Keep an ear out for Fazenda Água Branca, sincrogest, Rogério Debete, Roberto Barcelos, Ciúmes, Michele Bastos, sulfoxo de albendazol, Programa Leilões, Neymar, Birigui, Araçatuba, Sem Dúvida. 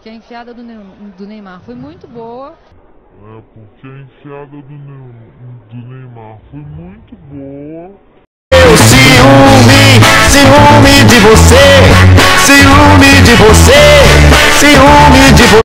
porque a enfiada do Neymar foi muito boa. É, porque a enfiada do Neymar foi muito boa. Eu ciúme de você, ciúme de você, ciúme de você.